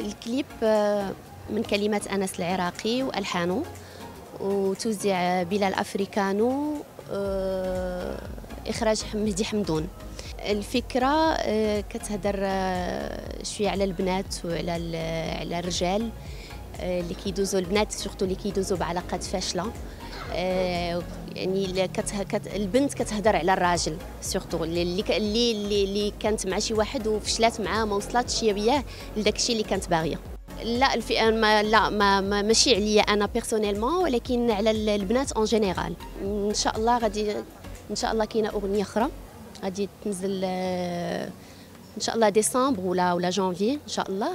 الكليب من كلمات أنس العراقي وألحانه وتوزيع بلال أفريكانو إخراج مهدي حمدون. الفكرة كتهدر شوية على البنات وعلى الرجال اللي كيدوزوا البنات سورتو اللي كيدوزوا بعلاقات فاشلة يعني البنت كتهدر على الراجل سورتو اللي كانت مع شي واحد وفشلات معاه ما وصلاتش بياه لداك الشيء اللي كانت باغيه. لا ما ماشي عليا انا بيرسونيلمون ولكن على البنات اون جينيرال. ان شاء الله غادي ان شاء الله كاينه اغنيه اخرى غادي تنزل ان شاء الله ديسمبر ولا جانفي ان شاء الله.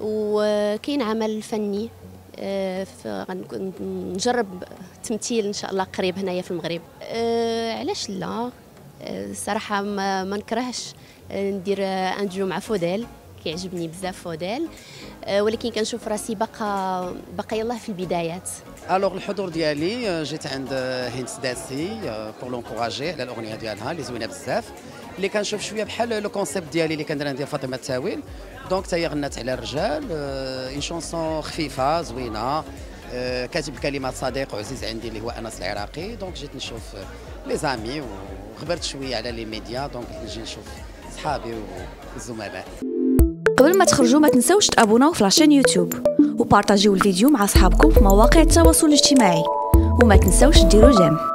وكاين عمل فني غنجرب تمثيل ان شاء الله قريب هنايا في المغرب. علاش لا صراحه ما نكرهش ندير ان ديو مع فوديل كيعجبني بزاف فوديل ولكن كنشوف راسي باقا يلاه في البدايات. الوغ الحضور ديالي جيت عند هينس داسي بور لونكوراجي على الاغنيه ديالها اللي زوينه بزاف اللي كنشوف شويه بحال لو كونسيبت ديالي اللي كندير عندي فاطمه تاويل. دونك تاهي غنات على الرجال اون شونسون خفيفه زوينه كاتب الكلمات صديق عزيز عندي اللي هو انس العراقي. دونك جيت نشوف لي زامي وخبرت شويه على لي ميديا دونك نجي نشوف صحابي والزملاء. قبل ما تخرجوا ما تنسوش تابوناو في لاشين يوتيوب وبارطاجيو الفيديو مع اصحابكم في مواقع التواصل الاجتماعي وما تنسوش ديروا جيم.